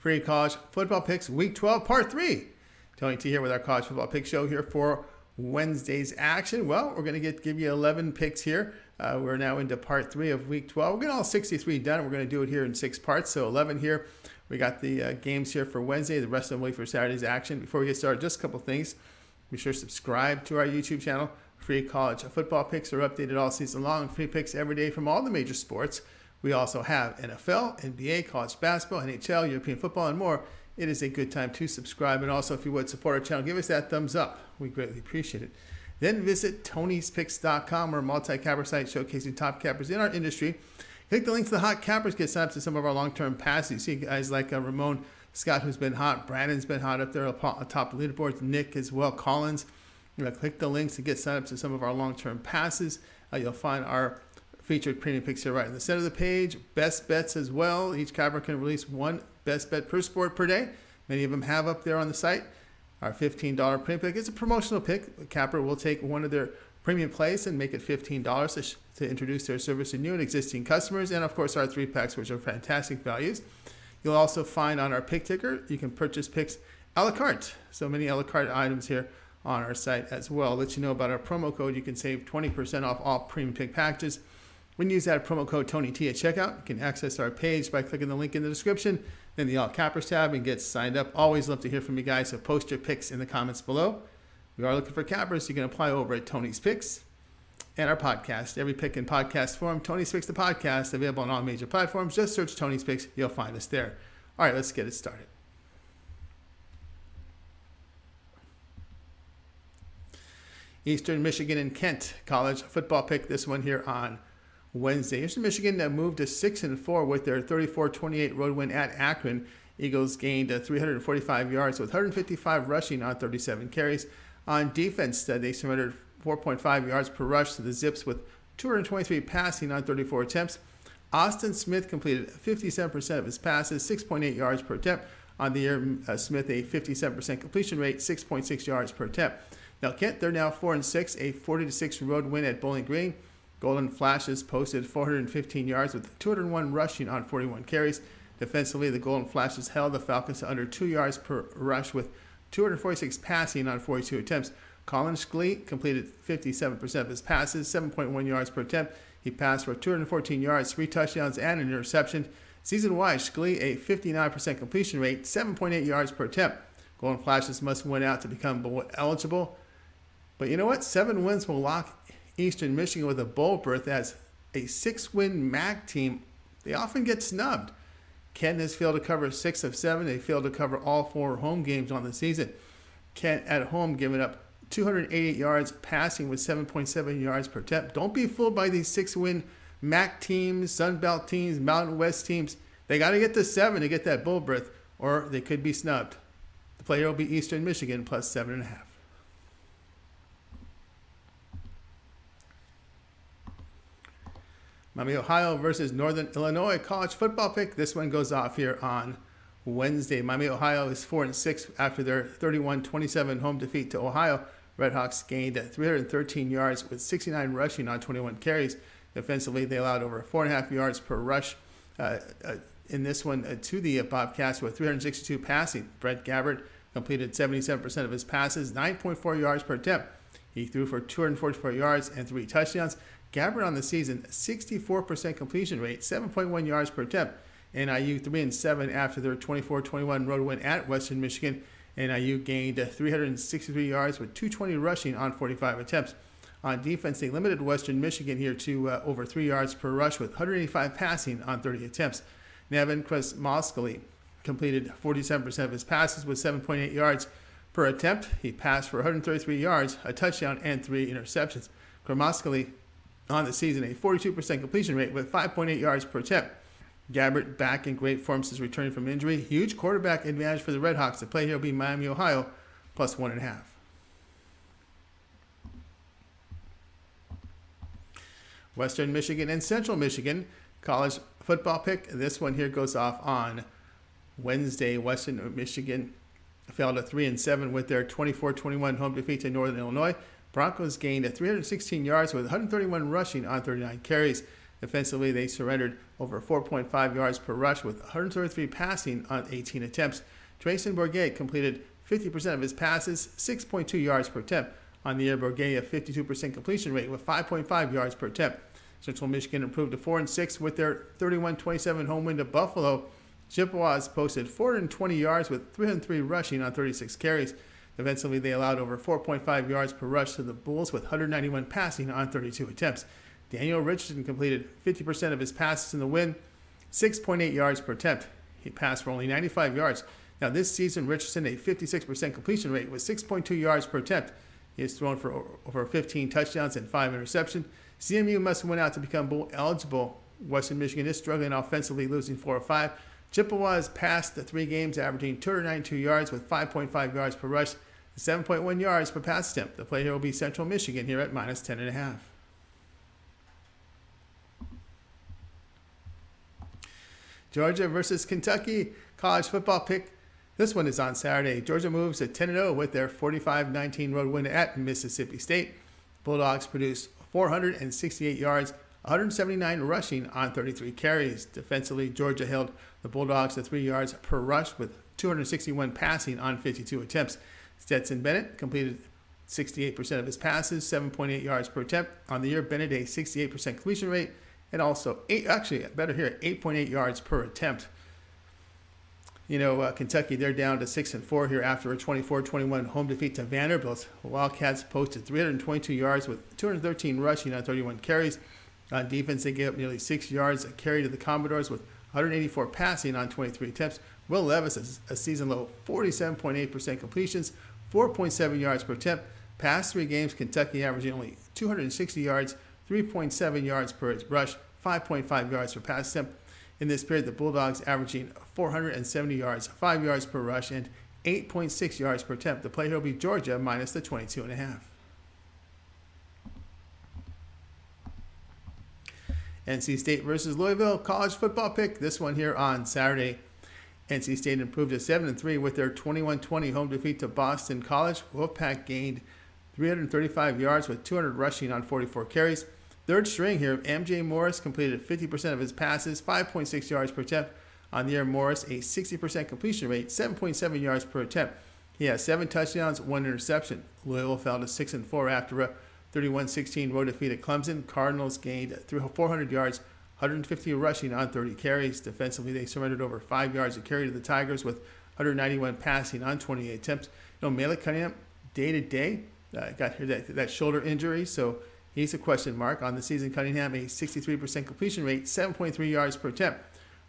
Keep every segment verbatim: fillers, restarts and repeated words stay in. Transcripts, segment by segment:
free college football picks, week twelve, part three. Tony T here with our college football pick show here for Wednesday's action. Well, we're going to get give you eleven picks here. Uh, we're now into part three of week twelve. We're getting all sixty-three done. We're going to do it here in six parts, so eleven here. We got the uh, games here for Wednesday, the rest of the week for Saturday's action. Before we get started, just a couple things. Be sure to subscribe to our YouTube channel. Free college football picks are updated all season long. Free picks every day from all the major sports. We also have N F L, N B A, college basketball, N H L, European football, and more. It is a good time to subscribe. And also, if you would support our channel, give us that thumbs up. We greatly appreciate it. Then visit Tonyspicks dot com, our multi-capper site showcasing top cappers in our industry. Click the link to the hot cappers. Get signed up to some of our long-term passes. You see guys like uh, Ramon Scott, who's been hot. Brandon's been hot up there atop the leaderboards. Nick as well. Collins. You know, click the links to get signed up to some of our long-term passes. Uh, you'll find our featured premium picks here right in the center of the page. Best bets as well. Each capper can release one best bet per sport per day. Many of them have up there on the site. Our fifteen dollar premium pick is a promotional pick. The capper will take one of their premium plays and make it fifteen dollars to, to introduce their service to new and existing customers. And, of course, our three packs, which are fantastic values. You'll also find on our pick ticker, you can purchase picks a la carte. So many a la carte items here on our site as well. I'll let you know about our promo code. You can save twenty percent off all premium pick packages. When you use that promo code Tony T at checkout, you can access our page by clicking the link in the description, then the All Cappers tab, and get signed up. Always love to hear from you guys, so post your picks in the comments below. We are looking for cappers. You can apply over at Tony's Picks and our podcast. Every pick in podcast form, Tony's Picks the podcast, available on all major platforms. Just search Tony's Picks. You'll find us there. All right, let's get it started. Eastern Michigan and Kent college football pick, this one here on Wednesday. Eastern Michigan moved to six and four with their thirty-four twenty-eight road win at Akron. Eagles gained three hundred forty-five yards with one hundred fifty-five rushing on thirty-seven carries. On defense, they surrendered four point five yards per rush to the Zips with two hundred twenty-three passing on thirty-four attempts. Austin Smith completed fifty-seven percent of his passes, six point eight yards per attempt. On the year, uh, Smith a fifty-seven percent completion rate, six point six yards per attempt. Now Kent, they're now four and six, a forty to six road win at Bowling Green. Golden Flashes posted four hundred fifteen yards with two hundred one rushing on forty-one carries. Defensively, the Golden Flashes held the Falcons to under two yards per rush with two hundred forty-six passing on forty-two attempts. Colin Schley completed fifty-seven percent of his passes, seven point one yards per attempt. He passed for two hundred fourteen yards, three touchdowns, and an interception. Season-wide, Schley a fifty-nine percent completion rate, seven point eight yards per attempt. Golden Flashes must win out to become eligible. But you know what? Seven wins will lock Eastern Michigan with a bowl berth as a six-win M A C team. They often get snubbed. Kent has failed to cover six of seven. They failed to cover all four home games on the season. Kent at home giving up two hundred eighty-eight yards passing with seven point seven yards per attempt. Don't be fooled by these six-win M A C teams, Sun Belt teams, Mountain West teams. They got to get to seven to get that bowl berth, or they could be snubbed. The player will be Eastern Michigan plus seven and a half. Miami, Ohio versus Northern Illinois college football pick. This one goes off here on Wednesday. Miami, Ohio is four and six after their thirty-one twenty-seven home defeat to Ohio. Redhawks gained three hundred thirteen yards with sixty-nine rushing on twenty-one carries. Defensively, they allowed over four point five yards per rush uh, uh, in this one uh, to the Bobcats with three hundred sixty-two passing. Brett Gabbard completed seventy-seven percent of his passes, nine point four yards per attempt. He threw for two hundred forty-four yards and three touchdowns. Gabbard on the season, sixty-four percent completion rate, seven point one yards per attempt. N I U three and seven after their twenty-four twenty-one road win at Western Michigan. N I U gained three hundred sixty-three yards with two hundred twenty rushing on forty-five attempts. On defense, they limited Western Michigan here to uh, over three yards per rush with one hundred eighty-five passing on thirty attempts. Nevin Kresmoskali completed forty-seven percent of his passes with seven point eight yards per attempt. He passed for one hundred thirty-three yards, a touchdown, and three interceptions. Kresmoskali on the season, a forty-two percent completion rate with five point eight yards per attempt. Gabbard back in great form since returning from injury. Huge quarterback advantage for the Redhawks. The play here will be Miami, Ohio, plus one and a half. Western Michigan and Central Michigan college football pick. This one here goes off on Wednesday. Western Michigan fell to three and seven with their twenty-four twenty-one home defeat to Northern Illinois. Broncos gained three hundred sixteen yards with one hundred thirty-one rushing on thirty-nine carries. Defensively, they surrendered over four point five yards per rush with one hundred thirty-three passing on eighteen attempts. Jason Bourguet completed fifty percent of his passes, six point two yards per attempt. On the year, Bourguet a fifty-two percent completion rate with five point five yards per attempt. Central Michigan improved to four and six with their thirty-one twenty-seven home win to Buffalo. Chippewas posted four hundred twenty yards with three hundred three rushing on thirty-six carries. Defensively, they allowed over four point five yards per rush to the Bulls with one hundred ninety-one passing on thirty-two attempts. Daniel Richardson completed fifty percent of his passes in the win, six point eight yards per attempt. He passed for only ninety-five yards. Now this season, Richardson a fifty-six percent completion rate with six point two yards per attempt. He has thrown for over fifteen touchdowns and five interceptions. C M U must win out to become bowl eligible. Western Michigan is struggling offensively, losing four or five. Chippewa has passed the three games, averaging two hundred ninety-two yards with five point five yards per rush, seven point one yards per pass attempt. The play here will be Central Michigan here at minus ten point five. Georgia versus Kentucky, college football pick. This one is on Saturday. Georgia moves to ten and oh with their forty-five nineteen road win at Mississippi State. Bulldogs produced four hundred sixty-eight yards, one hundred seventy-nine rushing on thirty-three carries. Defensively, Georgia held the Bulldogs to three yards per rush with two hundred sixty-one passing on fifty-two attempts. Stetson Bennett completed sixty-eight percent of his passes, seven point eight yards per attempt. On the year, Bennett a sixty-eight percent completion rate and also eight, actually better here, eight point eight yards per attempt. You know, uh, Kentucky, they're down to six and four here after a twenty-four twenty-one home defeat to Vanderbilt. Wildcats posted three hundred twenty-two yards with two hundred thirteen rushing on thirty-one carries. On defense, they gave up nearly six yards a carry to the Commodores with one hundred eighty-four passing on twenty-three attempts. Will Levis is a season-low forty-seven point eight percent completions, four point seven yards per attempt. Past three games, Kentucky averaging only two hundred sixty yards, three point seven yards per rush, five point five yards per pass attempt. In this period, the Bulldogs averaging four hundred seventy yards, five yards per rush, and eight point six yards per attempt. The play here will be Georgia minus the twenty-two point five. N C State versus Louisville, college football pick. This one here on Saturday. N C State improved to seven and three with their twenty-one twenty home defeat to Boston College. Wolfpack gained three hundred thirty-five yards with two hundred rushing on forty-four carries. Third string here, M J Morris completed fifty percent of his passes, five point six yards per attempt. On the year, Morris a sixty percent completion rate, seven point seven yards per attempt. He has seven touchdowns, one interception. Louisville fell to six and four after a thirty-one sixteen road defeat at Clemson. Cardinals gained four hundred yards, one hundred fifty rushing on thirty carries. Defensively, they surrendered over five yards of carry to the Tigers with one hundred ninety-one passing on twenty-eight attempts. You know, Malik Cunningham, day-to-day, uh, got here that, that shoulder injury, so he's a question mark. On the season, Cunningham a sixty-three percent completion rate, seven point three yards per attempt.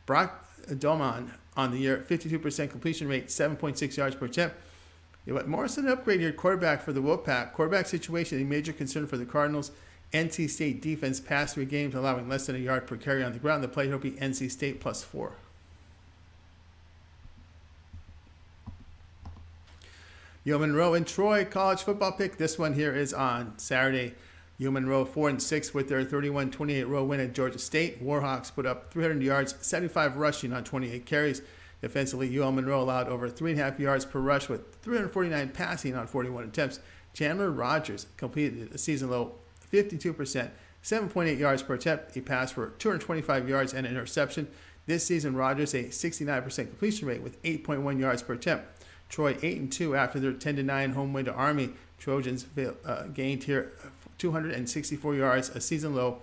Brock Doman on the year, fifty-two percent completion rate, seven point six yards per attempt. Morrison an upgrade here, quarterback for the Wolfpack. Quarterback situation a major concern for the Cardinals. N C State defense past three games, allowing less than a yard per carry on the ground. The play here will be N C State plus four. U L Monroe and Troy, college football pick. This one here is on Saturday. U L Monroe four and six with their thirty-one twenty-eight road win at Georgia State. Warhawks put up three hundred yards, seventy-five rushing on twenty-eight carries. Defensively, U L Monroe allowed over three point five yards per rush with three hundred forty-nine passing on forty-one attempts. Chandler Rogers completed a season-low fifty-two percent, seven point eight yards per attempt. He passed for two hundred twenty-five yards and an interception. This season, Rogers a sixty-nine percent completion rate with eight point one yards per attempt. Troy eight and two after their ten to nine home win to Army. Trojans uh, gained here two hundred sixty-four yards, a season-low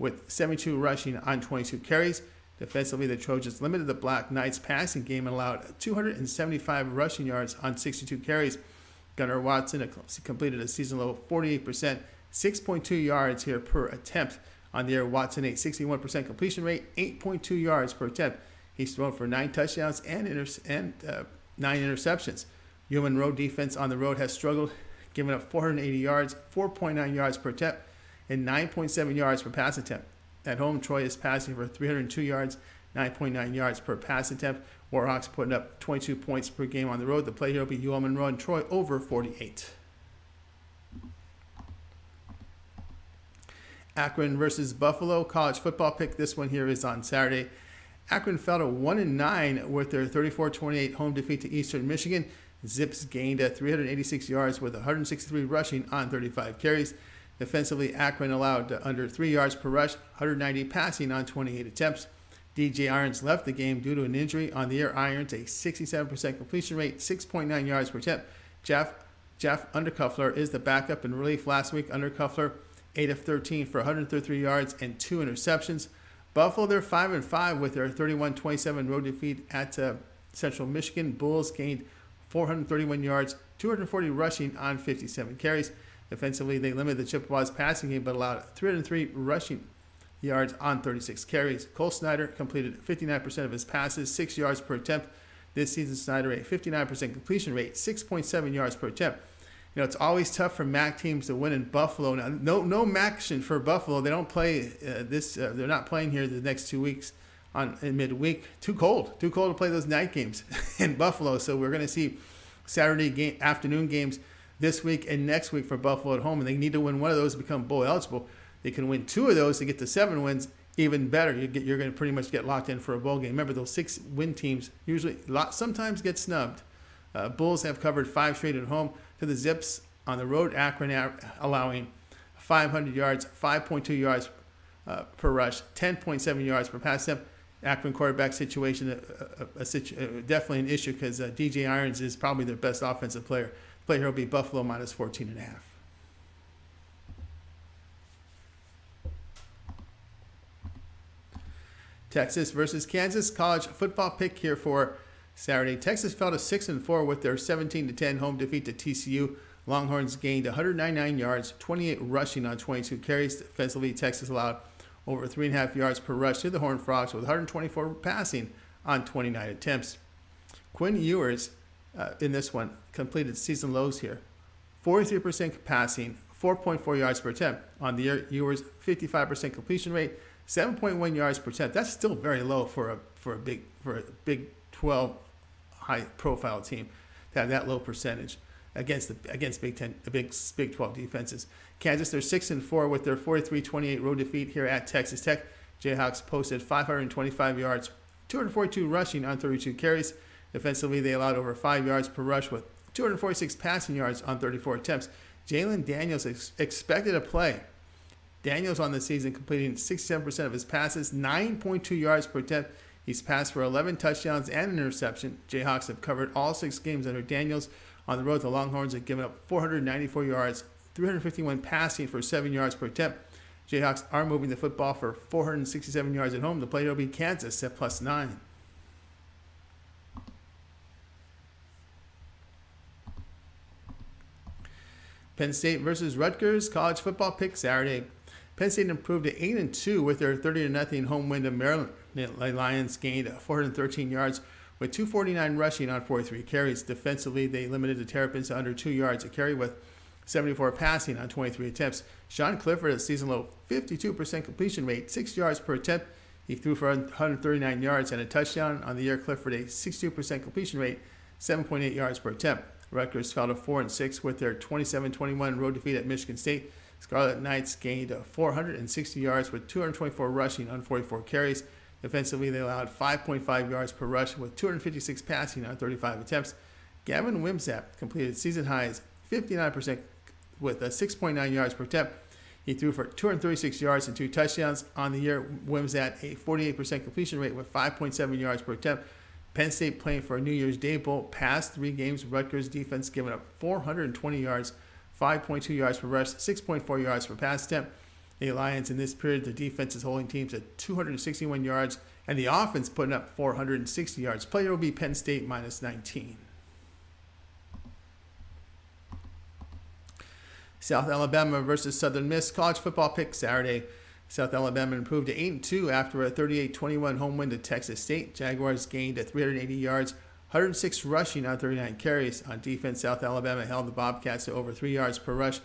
with seventy-two rushing on twenty-two carries. Defensively, the Trojans limited the Black Knights' passing game and allowed two hundred seventy-five rushing yards on sixty-two carries. Gunnar Watson completed a season-low forty-eight percent, six point two yards here per attempt. On the year, Watson a sixty-one percent completion rate, eight point two yards per attempt. He's thrown for nine touchdowns and, inter and uh, nine interceptions. U L Monroe defense on the road has struggled, giving up four hundred eighty yards, four point nine yards per attempt, and nine point seven yards per pass attempt. At home, Troy is passing for three hundred two yards, nine point nine yards per pass attempt. Warhawks putting up twenty-two points per game on the road. The play here will be U L Monroe and Troy over forty-eight. Akron versus Buffalo, college football pick. This one here is on Saturday. Akron fell to one and nine with their thirty-four twenty-eight home defeat to Eastern Michigan. Zips gained at three hundred eighty-six yards with one hundred sixty-three rushing on thirty-five carries. Defensively, Akron allowed under three yards per rush, one hundred ninety passing on twenty-eight attempts. D J Irons left the game due to an injury. On the air, Irons a sixty-seven percent completion rate, six point nine yards per attempt. Jeff, Jeff Undercuffler is the backup in relief last week. Undercuffler, eight of thirteen for one hundred thirty-three yards and two interceptions. Buffalo, they're five and five with their thirty-one twenty-seven road defeat at uh, Central Michigan. Bulls gained four hundred thirty-one yards, two hundred forty rushing on fifty-seven carries. Defensively, they limited the Chippewas passing game but allowed three hundred three rushing yards on thirty-six carries. Cole Snyder completed fifty-nine percent of his passes, six yards per attempt. This season, Snyder a fifty-nine percent completion rate, six point seven yards per attempt. You know, it's always tough for MAC teams to win in Buffalo. Now, no, no MAC-tion for Buffalo. They don't play uh, this. Uh, they're not playing here the next two weeks on in midweek. Too cold. Too cold to play those night games in Buffalo. So we're going to see Saturday game, afternoon games this week and next week for Buffalo at home, and they need to win one of those to become bowl eligible. They can win two of those to get to seven wins, even better. You get, you're going to pretty much get locked in for a bowl game. Remember, those six win teams usually lot, sometimes get snubbed. Uh, Bulls have covered five straight at home to the Zips on the road. Akron allowing five hundred yards, five point two yards uh, per rush, ten point seven yards per pass attempt. Akron quarterback situation, uh, a, a situ uh, definitely an issue because uh, D J Irons is probably their best offensive player. Play here will be Buffalo minus fourteen and a half. Texas versus Kansas, college football pick here for Saturday. Texas fell to six and four with their seventeen to ten home defeat to T C U. Longhorns gained one hundred ninety-nine yards, twenty-eight rushing on twenty-two carries. Defensively, Texas allowed over three point five yards per rush to the Horned Frogs with one hundred twenty-four passing on twenty-nine attempts. Quinn Ewers Uh, in this one, completed season lows here. forty-three percent passing, four point four yards per attempt. On the year, Ewers, fifty-five percent completion rate, seven point one yards per attempt. That's still very low for a for a big for a Big twelve high-profile team to have that low percentage against the against Big Ten, the Big Big twelve defenses. Kansas, they're six and four with their forty-three twenty-eight road defeat here at Texas Tech. Jayhawks posted five hundred twenty-five yards, two hundred forty-two rushing on thirty-two carries. Defensively, they allowed over five yards per rush with two hundred forty-six passing yards on thirty-four attempts. Jalen Daniels ex expected a play. Daniels on the season completing sixty-seven percent of his passes, nine point two yards per attempt. He's passed for eleven touchdowns and an interception. Jayhawks have covered all six games under Daniels. On the road, the Longhorns have given up four hundred ninety-four yards, three hundred fifty-one passing for seven yards per attempt. Jayhawks are moving the football for four hundred sixty-seven yards at home. The play will be Kansas at plus nine. Penn State versus Rutgers, college football pick Saturday. Penn State improved to eight and two with their thirty to nothing home win to Maryland. The Lions gained four hundred thirteen yards with two forty-nine rushing on forty-three carries. Defensively, they limited the Terrapins to under two yards a carry with seventy-four passing on twenty-three attempts. Sean Clifford, a season low fifty-two percent completion rate, six yards per attempt. He threw for one hundred thirty-nine yards and a touchdown. On the year, Clifford, a sixty-two percent completion rate, seven point eight yards per attempt. Rutgers fell to four and six with their twenty-seven twenty-one road defeat at Michigan State. Scarlet Knights gained four hundred sixty yards with two hundred twenty-four rushing on forty-four carries. Defensively, they allowed five point five yards per rush with two hundred fifty-six passing on thirty-five attempts. Gavin Wimsatt completed season highs fifty-nine percent with six point nine yards per attempt. He threw for two hundred thirty-six yards and two touchdowns. On the year, Wimsatt a forty-eight percent completion rate with five point seven yards per attempt. Penn State playing for a New Year's Day bowl. Past three games, Rutgers defense giving up four hundred twenty yards, five point two yards per rush, six point four yards per pass attempt. The Lions in this period, the defense is holding teams at two hundred sixty-one yards, and the offense putting up four hundred sixty yards. Player will be Penn State minus nineteen. South Alabama versus Southern Miss, college football pick Saturday. South Alabama improved to eight and two after a thirty-eight twenty-one home win to Texas State. Jaguars gained three hundred eighty yards, one hundred six rushing on thirty-nine carries. On defense, South Alabama held the Bobcats to over three yards per rush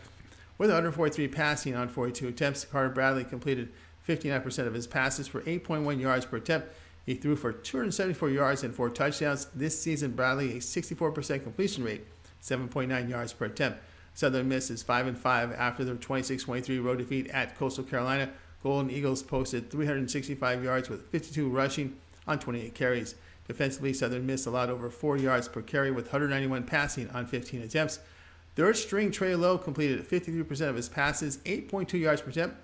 with one hundred forty-three passing on forty-two attempts. Carter Bradley completed fifty-nine percent of his passes for eight point one yards per attempt. He threw for two hundred seventy-four yards and four touchdowns. This season, Bradley a sixty-four percent completion rate, seven point nine yards per attempt. Southern Miss is five and five after their twenty-six twenty-three road defeat at Coastal Carolina. Golden Eagles posted three hundred sixty-five yards with fifty-two rushing on twenty-eight carries. Defensively, Southern Miss allowed over four yards per carry with one hundred ninety-one passing on fifteen attempts. Third string Trey Lowe completed fifty-three percent of his passes, eight point two yards per attempt.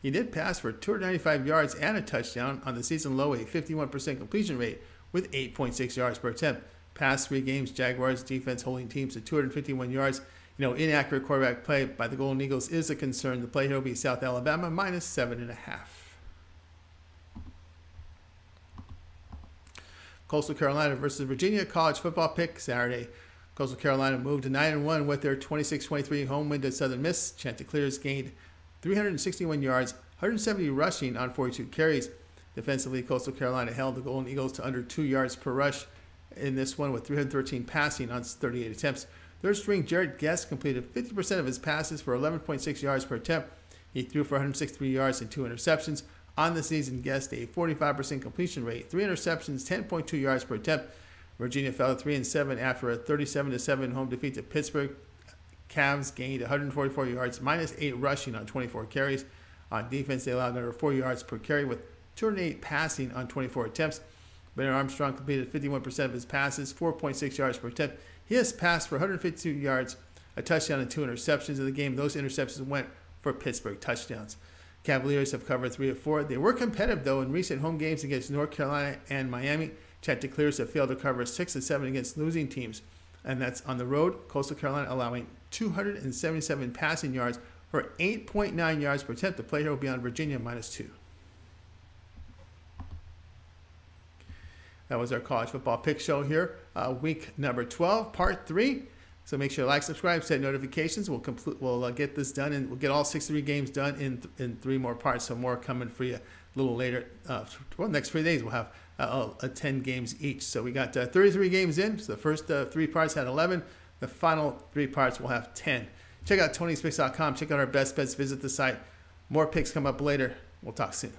He did pass for two hundred ninety-five yards and a touchdown on the season low, a fifty-one percent completion rate with eight point six yards per attempt. Past three games, Jaguars defense holding teams to two hundred fifty-one yards. You know, inaccurate quarterback play by the Golden Eagles is a concern. The play here will be South Alabama minus seven and a half. Coastal Carolina versus Virginia, college football pick Saturday. Coastal Carolina moved to nine and one with their twenty-six twenty-three home win to Southern Miss. Chanticleers gained three hundred sixty-one yards, one hundred seventy rushing on forty-two carries. Defensively, Coastal Carolina held the Golden Eagles to under two yards per rush in this one with three hundred thirteen passing on thirty-eight attempts. Third string Jared Guest completed fifty percent of his passes for eleven point six yards per attempt. He threw for one hundred sixty-three yards and two interceptions. On the season, Guest a forty-five percent completion rate, three interceptions, ten point two yards per attempt. Virginia fell to three and seven after a thirty-seven to seven home defeat to Pittsburgh. Cavs gained one hundred forty-four yards, minus eight rushing on twenty-four carries. On defense, they allowed under four yards per carry with two hundred eight passing on twenty-four attempts. Bennett Armstrong completed fifty-one percent of his passes, four point six yards per attempt. He has passed for one hundred fifty-two yards, a touchdown, and two interceptions in the game. Those interceptions went for Pittsburgh touchdowns. Cavaliers have covered three of four. They were competitive, though, in recent home games against North Carolina and Miami. Chanticleers have failed to cover six and seven against losing teams, and that's on the road. Coastal Carolina allowing two hundred seventy-seven passing yards for eight point nine yards per attempt. The play here will be on Virginia minus two. That was our college football pick show here, uh, week number twelve, part three. So make sure to like, subscribe, set notifications. We'll complete. We'll uh, get this done, and we'll get all sixty-three games done in th in three more parts. So more coming for you a little later. Uh, well, next three days we'll have uh, uh, ten games each. So we got uh, thirty-three games in. So the first uh, three parts had eleven. The final three parts will have ten. Check out Tonyspicks dot com. Check out our best bets. Visit the site. More picks come up later. We'll talk soon.